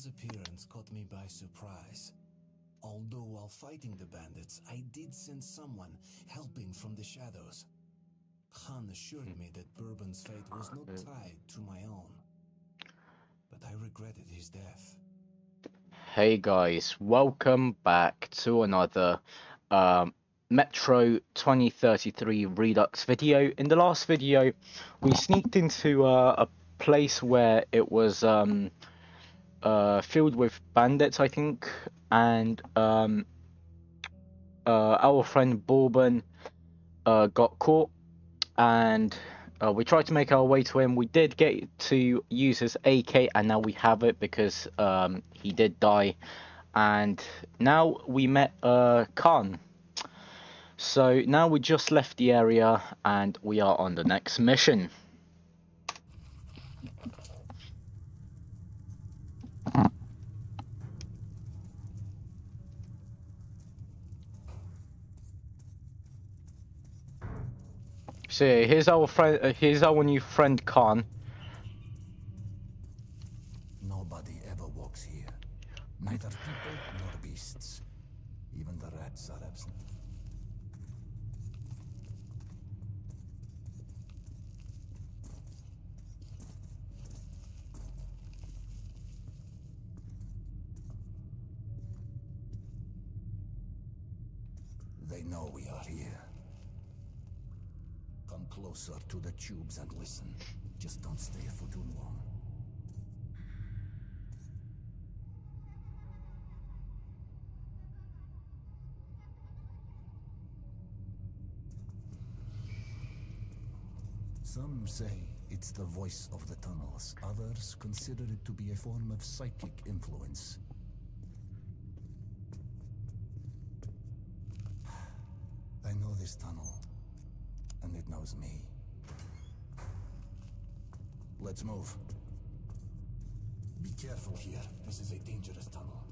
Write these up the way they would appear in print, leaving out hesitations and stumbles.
Khan's appearance caught me by surprise. Although while fighting the bandits, I did sense someone helping from the shadows. Khan assured me that Bourbon's fate was not tied to my own, but I regretted his death. Hey guys, welcome back to another Metro 2033 Redux video. In the last video, we sneaked into a place where it was filled with bandits, I think, and our friend Bourbon got caught, and we tried to make our way to him. We did get to use his AK, and now we have it because he did die. And now we met Khan. So now we just left the area and we are on the next mission. So yeah, here's our friend. Here's our new friend Khan. Nobody ever walks here, neither people nor beasts. Even the rats are absent. They know we are here. Come closer to the tubes and listen. Just don't stay for too long. Some say it's the voice of the tunnels. Others consider it to be a form of psychic influence. I know this tunnel, and it knows me. Let's move. Be careful here. This is a dangerous tunnel.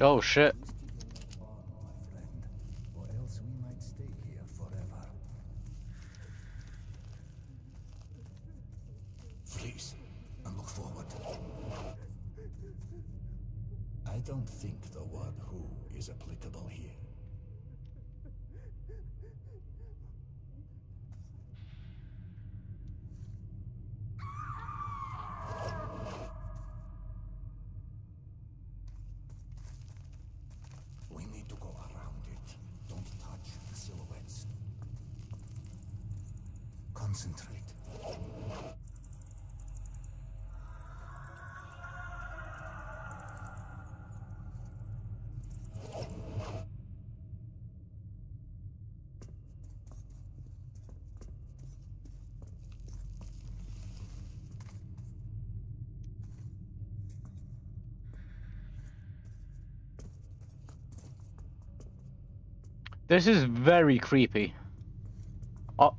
Oh shit. Or else we might stay here forever. Freeze and look forward. I don't think the word "who" is applicable here. We need to go around it. Don't touch the silhouettes. Concentrate. This is very creepy.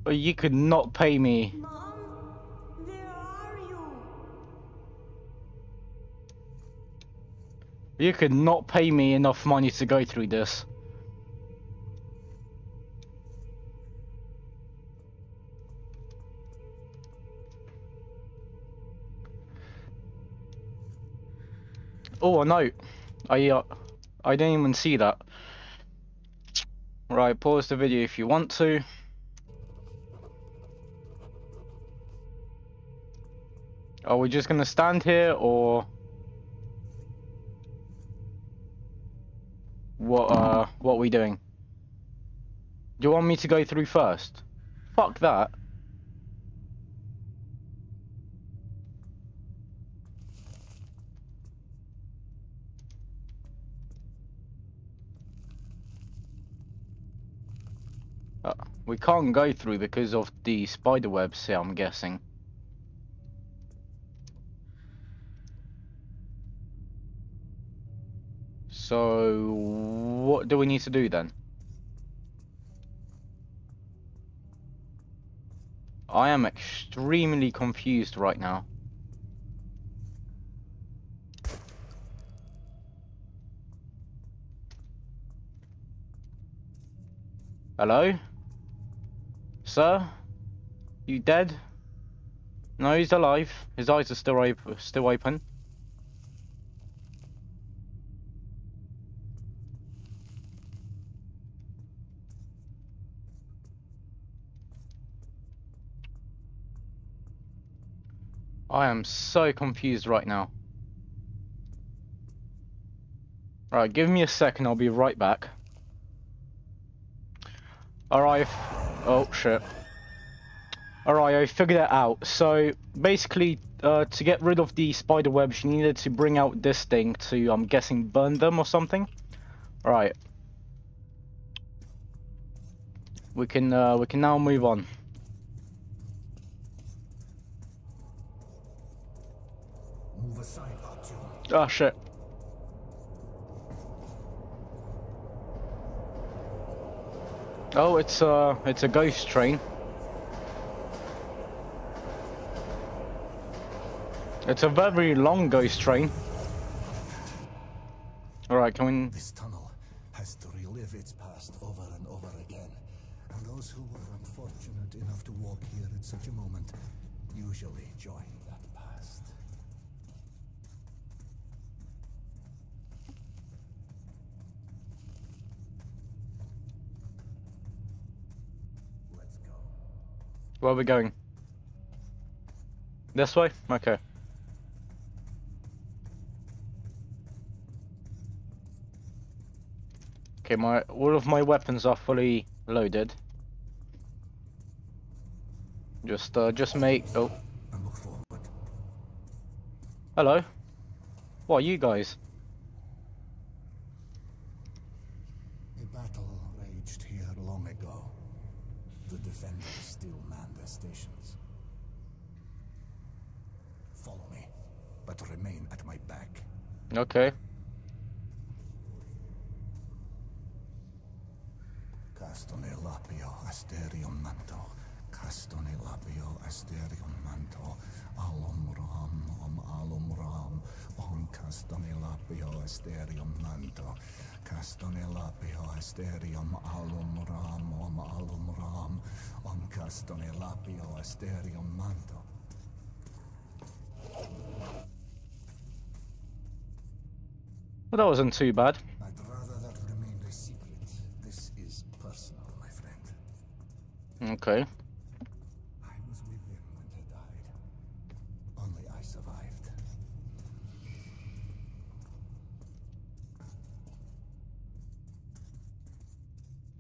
You could not pay me. Mom, where are you? You could not pay me enough money to go through this. Oh, a note. I didn't even see that. Right, pause the video if you want to. Are we just gonna stand here or what are we doing? Do you want me to go through first? Fuck that. We can't go through because of the spider webs here, I'm guessing. So, what do we need to do then? I am extremely confused right now. Hello? Sir? You dead? No, he's alive. His eyes are still open. I am so confused right now. Alright, give me a second, I'll be right back. Alright, oh shit. Alright, I figured it out. So, basically, to get rid of the spider webs, you needed to bring out this thing to, I'm guessing, burn them or something. Alright. We can now move on. Oh shit. Oh, it's a ghost train. It's a very long ghost train. All right, can we... This tunnel has to relive its past over and over again. And those who were unfortunate enough to walk here at such a moment usually join that past. Let's go. Where are we going? This way? Okay. Okay, all of my weapons are fully loaded. Just make. Oh. Hello. What are you guys? A battle raged here long ago. The defenders still man their stations. Follow me, but remain at my back. Okay. Castone lapio asterion manto, castone lapio asterion manto, alum ram, on castone lapio asterion manto, castone lapio asterion alum ram, on castone lapio asterion manto. Well, that wasn't too bad. Okay. I was with them when they died. Only I survived.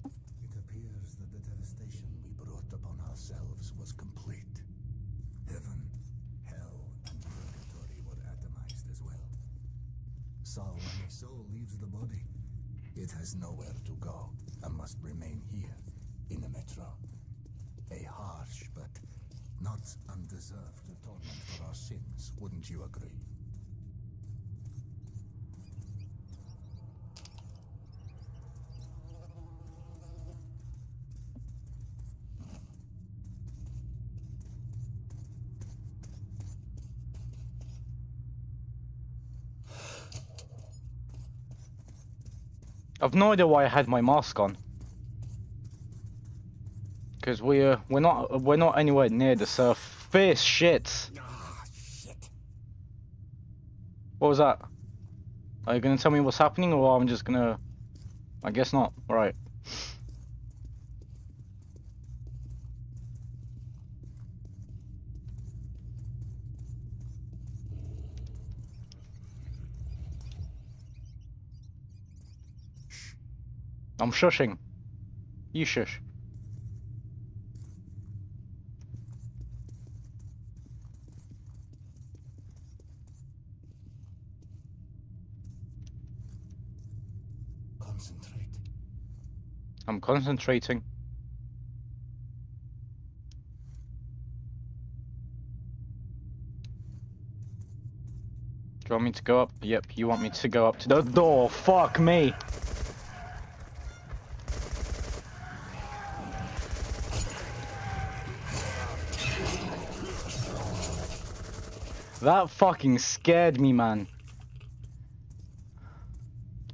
It appears that the devastation we brought upon ourselves was complete. Heaven, hell, and purgatory were atomized as well. So when a soul leaves the body, it has nowhere to go and must remain here in the Metro. A harsh, but not undeserved atonement for our sins, wouldn't you agree? I've no idea why I had my mask on. Because we're not anywhere near the surface. Shit. Ah, shit. What was that? Are you gonna tell me what's happening, or I'm just gonna? I guess not. All right. Shh. I'm shushing. You shush. I'm concentrating. Do you want me to go up? Yep, you want me to go up to the door. Fuck me. That fucking scared me, man.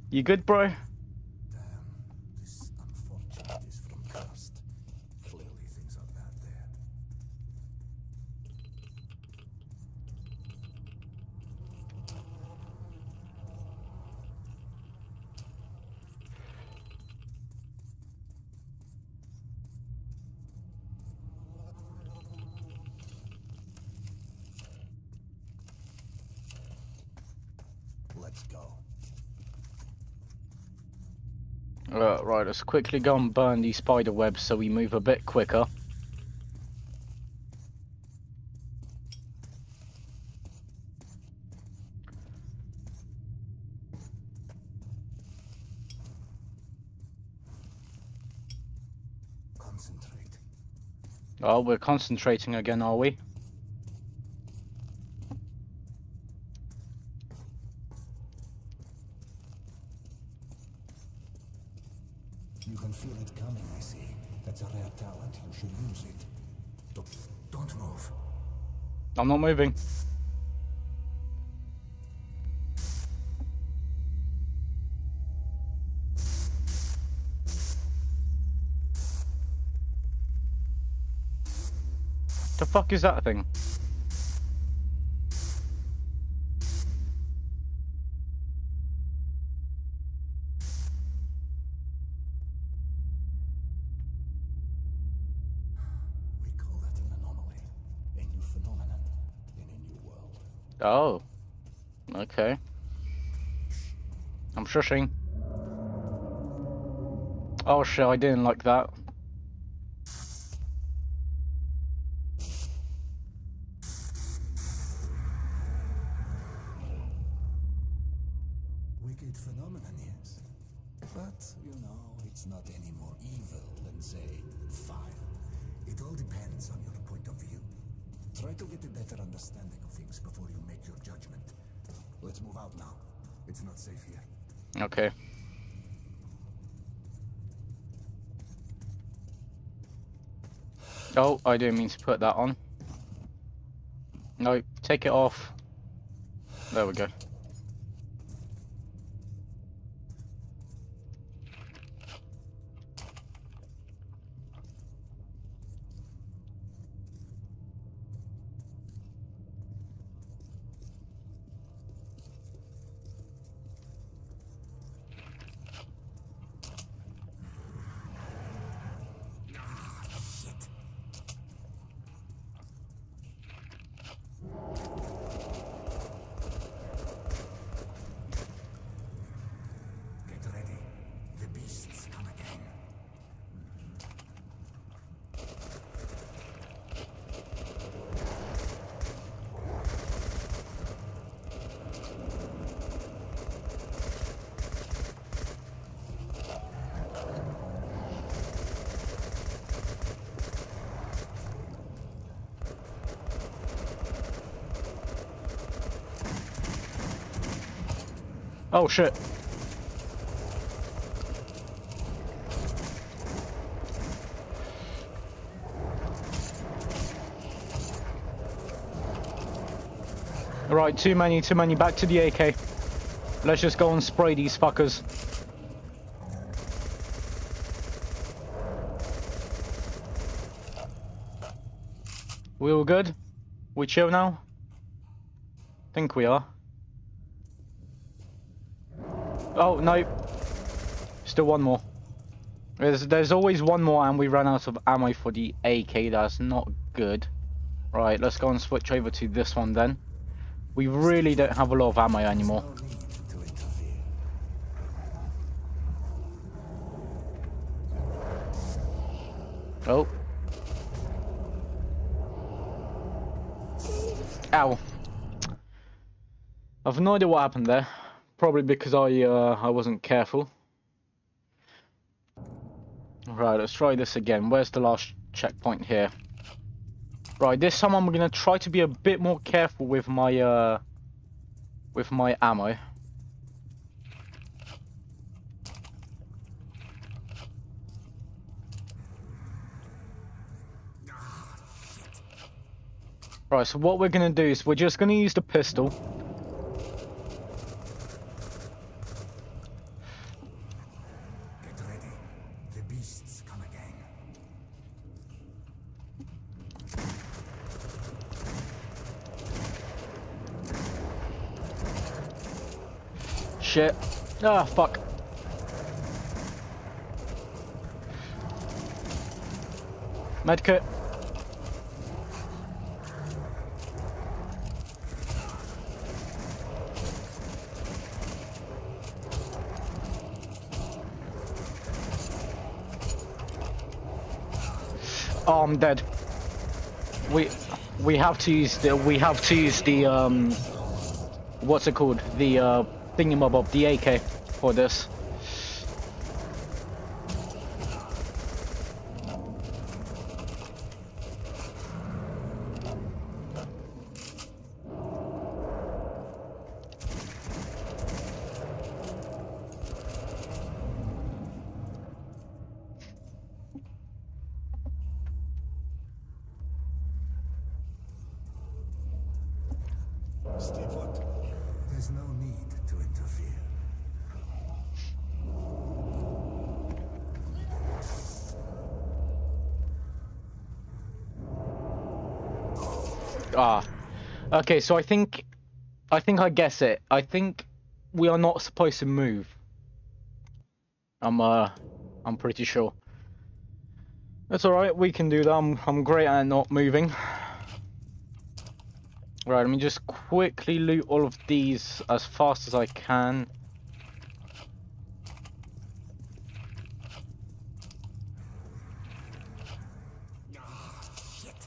You good, bro? Let's go. Right, let's quickly go and burn these spider webs so we move a bit quicker. Concentrate. Oh, we're concentrating again, are we? You can feel it coming, I see. That's a rare talent. You should use it. Don't move. I'm not moving. The fuck is that thing? Oh, okay. I'm shushing. Oh shit, I didn't like that. Wicked phenomenon, yes. But, you know, it's not any more evil than, say, fire. It all depends on your point of view. Try to get a better understanding of things before you make your judgment. Let's move out now. It's not safe here. Okay. Oh, I didn't mean to put that on. No, take it off. There we go. Oh shit. Right, too many, back to the AK. Let's just go and spray these fuckers. We all good? We chill now? Think we are. Oh, no. Still one more. There's always one more, and we ran out of ammo for the AK. That's not good. Right, let's go and switch over to this one then. We really don't have a lot of ammo anymore. Oh. Ow. I've no idea what happened there. Probably because I wasn't careful. Right, let's try this again. Where's the last checkpoint here? Right, this time I'm gonna try to be a bit more careful with my ammo. Right, so what we're gonna do is we're just gonna use the pistol. Shit. Ah, fuck. Medkit. Oh, I'm dead. We have to use the what's it called, the thingamabob, the AK for this. Okay, so I think I guess it. I think we are not supposed to move. I'm pretty sure. That's all right. We can do that. I'm great at not moving. Right, let me just quickly loot all of these as fast as I can.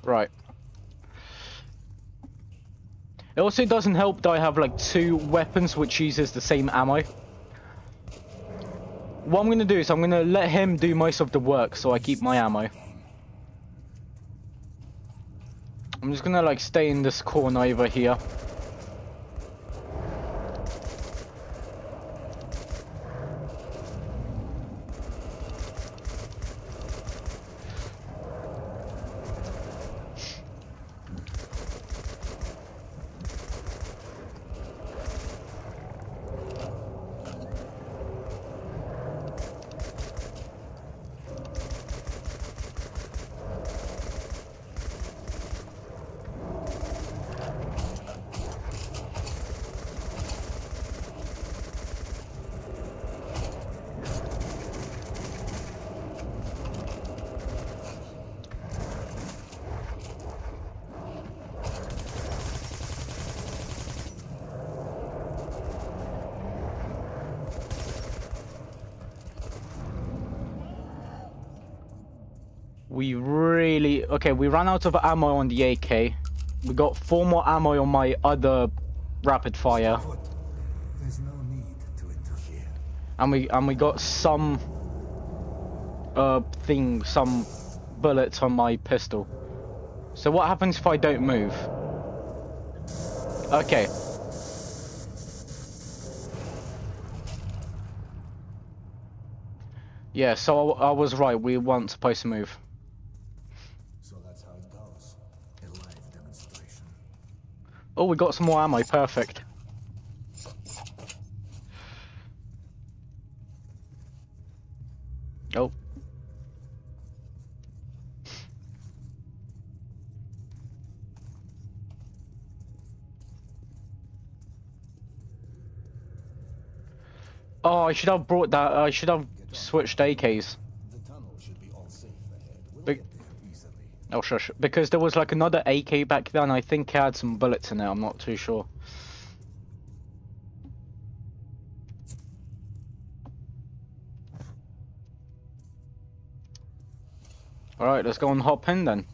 Right. It also doesn't help that I have like 2 weapons which uses the same ammo. What I'm going to do is I'm going to let him do most of the work so I keep my ammo. I'm just going to like stay in this corner over here. Okay, we ran out of ammo on the AK. We got 4 more ammo on my other rapid fire. There's no need to interfere. And we got some some bullets on my pistol. So what happens if I don't move? Okay. Yeah, so I was right. We weren't supposed to move. Oh, we got some more ammo, perfect. Oh. Oh, I should have brought that, I should have switched AKs. Oh, shush. Because there was like another AK back then. I think it had some bullets in it. I'm not too sure. Alright, let's go and hop in then.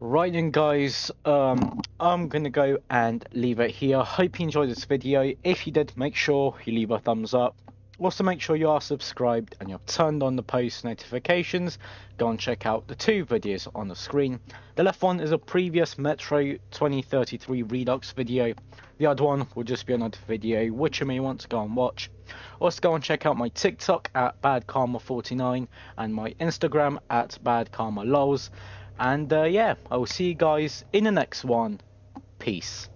Right then guys, I'm gonna go and leave it here. Hope you enjoyed this video. If you did, make sure you leave a thumbs up. Also make sure you are subscribed and you've turned on the post notifications. Go and check out the two videos on the screen. The left one is a previous Metro 2033 Redux video. The other one will just be another video which you may want to go and watch. Also go and check out my TikTok at badkarma49 and my Instagram at badkarmalols. And yeah, I will see you guys in the next one. Peace.